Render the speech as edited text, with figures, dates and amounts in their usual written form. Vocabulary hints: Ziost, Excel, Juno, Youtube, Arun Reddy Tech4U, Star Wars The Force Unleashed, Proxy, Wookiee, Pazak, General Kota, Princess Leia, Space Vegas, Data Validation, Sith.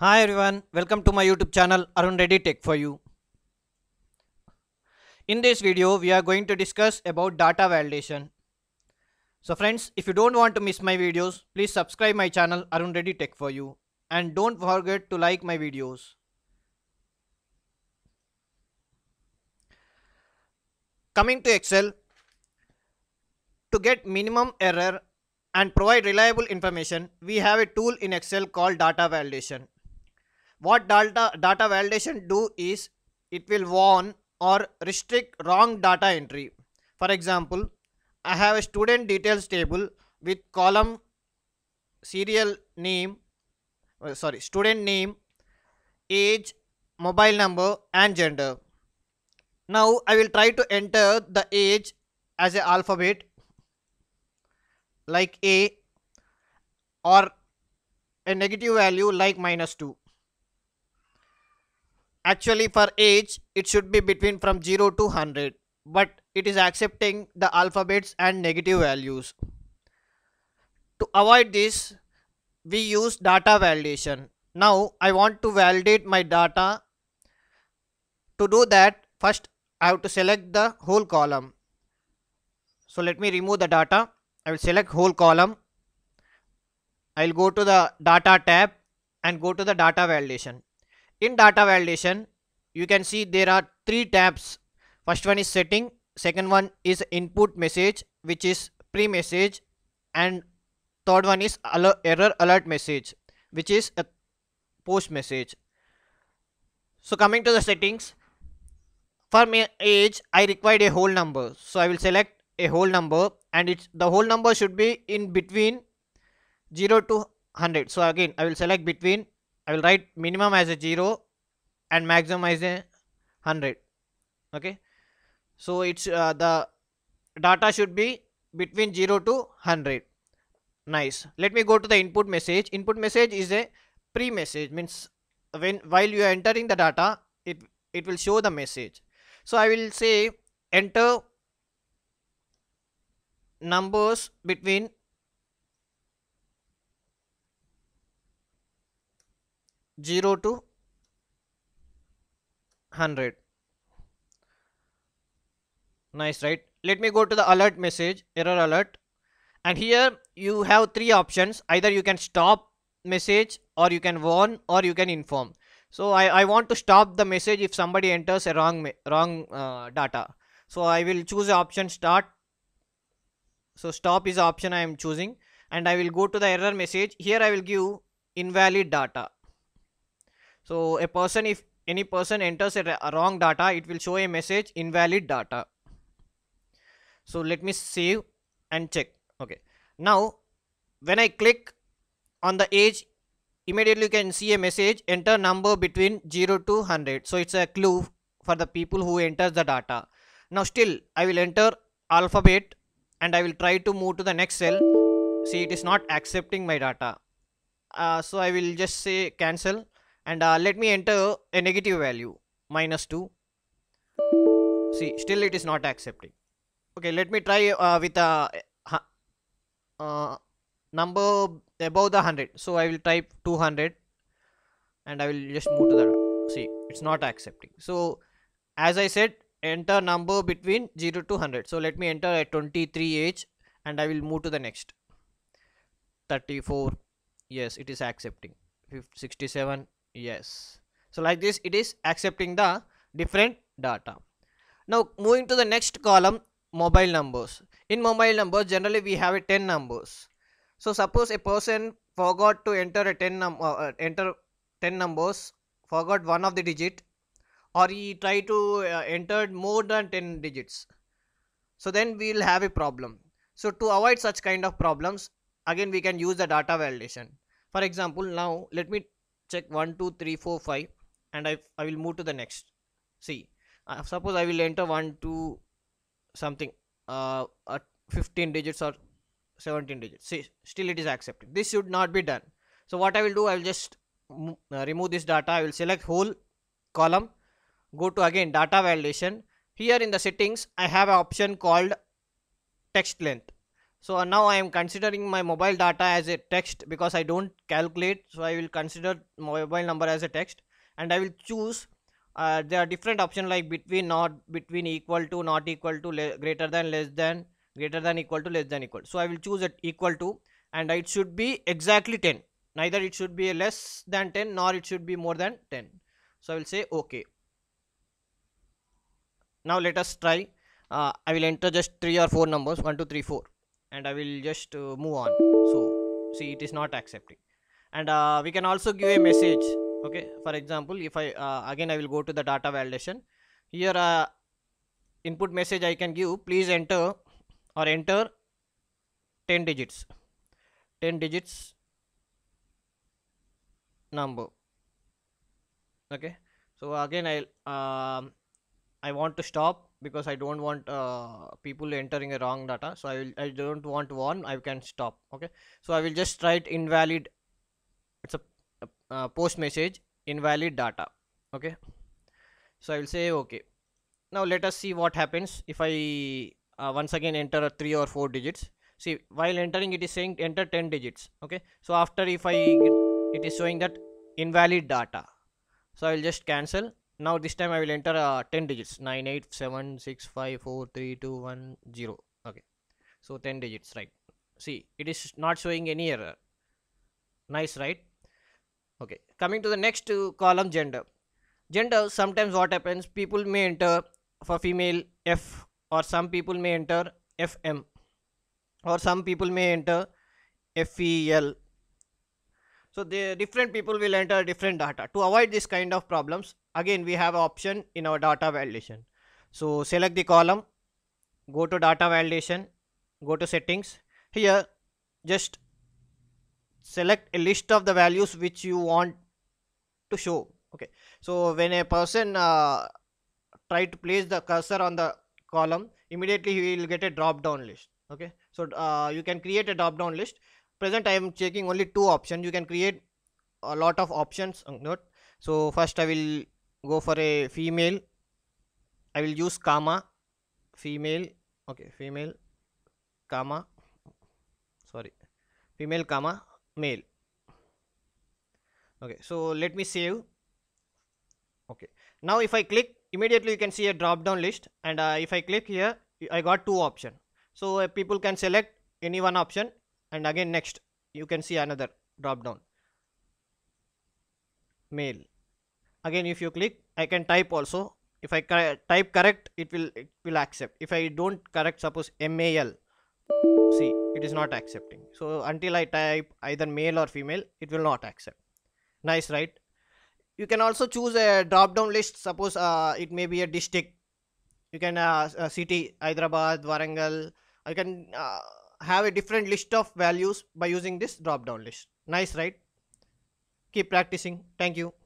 Hi everyone, welcome to my YouTube channel Arun Reddy Tech4U. In this video, we are going to discuss about data validation. So friends, if you don't want to miss my videos, please subscribe my channel Arun Reddy Tech4U and don't forget to like my videos. Coming to Excel, to get minimum error and provide reliable information, we have a tool in Excel called Data Validation. What data validation do is it will warn or restrict wrong data entry. For example, I have a student details table with column serial name, student name, age, mobile number and gender. Now I will try to enter the age as an alphabet like A or a negative value like -2. Actually for age it should be between from 0 to 100, but it is accepting the alphabets and negative values. To avoid this, we use data validation. Now I want to validate my data. To do that, first I have to select the whole column. So let me remove the data. I will select whole column. I will go to the data tab and go to the data validation. In data validation, you can see there are three tabs. First one is setting, second one is input message, which is pre-message, and third one is error alert message, which is a post message. So coming to the settings, for my age I required a whole number, so I will select a whole number, and the whole number should be in between 0 to 100. So again I will select between. I will write minimum as a 0 and maximum as a 100. Okay, so it's the data should be between 0 to 100. Nice. Let me go to the input message. Input message is a pre-message, means while you are entering the data, it will show the message. So I will say enter numbers between 0 to 100. Nice, right? Let me go to the alert message, error alert, and here you have three options. Either you can stop message, or you can warn, or you can inform. So I want to stop the message if somebody enters a wrong data. So I will choose the option start. So stop is the option I am choosing, and I will go to the error message. Here I will give invalid data. So if any person enters a wrong data, it will show a message invalid data. So let me save and check. Okay. Now when I click on the age, immediately you can see a message enter number between 0 to 100. So it's a clue for the people who enters the data. Now still I will enter alphabet, and I will try to move to the next cell. See, it is not accepting my data. So I will just say cancel, and let me enter a negative value, -2. See, still it is not accepting. Okay, let me try with a number above the 100. So I will type 200, and I will just move to the. See, it's not accepting. So as I said, enter number between 0 to 100. So let me enter a 23 age, and I will move to the next. 34. Yes, it is accepting. 67. Yes. So like this, it is accepting the different data. Now moving to the next column, mobile numbers. In mobile numbers, generally we have a 10 numbers. So suppose a person forgot to enter a 10 numbers, forgot one of the digit, or he try to enter more than 10 digits. So then we will have a problem. So to avoid such kind of problems, again we can use the data validation. For example, now let me check 1, 2, 3, 4, 5, and I will move to the next. See, suppose I will enter 1, 2, something, 15 digits or 17 digits. See, still it is accepted. This should not be done. So what I will do, I will just remove this data. I will select whole column. Go to again data validation. Here in the settings I have an option called text length. So now I am considering my mobile data as a text because I don't calculate. So I will consider mobile number as a text, and I will choose there are different options like between, not between, equal to, not equal to, greater than, less than, greater than equal to, less than equal. So I will choose at equal to, and it should be exactly 10. Neither it should be less than 10 nor it should be more than 10. So I will say okay. Now let us try. I will enter just 3 or 4 numbers, 1 2 3 4, and I will just move on. So see, it is not accepting. And we can also give a message. Okay, for example, if I again I will go to the data validation. Here input message I can give, please enter or enter 10 digits, 10 digits number. Okay, so again I want to stop because I don't want people entering a wrong data. So I don't want one, I can stop. Okay, so I will just write invalid. It's a post message, invalid data. Okay, so I will say okay. Now let us see what happens if I once again enter 3 or 4 digits. See, while entering it is saying enter 10 digits. Okay, so after if I it is showing that invalid data. So I will just cancel. Now this time I will enter 10 digits, 9 8 7 6 5 4 3 2 1 0. Okay, so 10 digits, right? See, it is not showing any error. Nice, right? Okay, coming to the next column, gender. Sometimes what happens, people may enter for female F, or some people may enter FM, or some people may enter FEL. So the different people will enter different data. To avoid this kind of problems, again we have an option in our data validation. So select the column, go to data validation, go to settings. Here just select a list of the values which you want to show. Okay, so when a person try to place the cursor on the column, immediately he will get a drop down list. Okay, so you can create a drop down list. Present I am checking only 2 options. You can create a lot of options. So first I will go for a female. I will use comma female. Okay, female comma, sorry, female comma male. Okay, so let me save. Okay, now if I click, immediately you can see a drop down list, and if I click here, I got 2 options. So people can select any one option, and again next you can see another drop down, male. Again if you click, I can type also. If I type correct, it will accept. If I don't correct, suppose MAL, see, it is not accepting. So until I type either male or female, it will not accept. Nice, right? You can also choose a drop down list. Suppose it may be a district. You can city, Hyderabad, Warangal. I can have a different list of values by using this drop down list. Nice, right? Keep practicing. Thank you.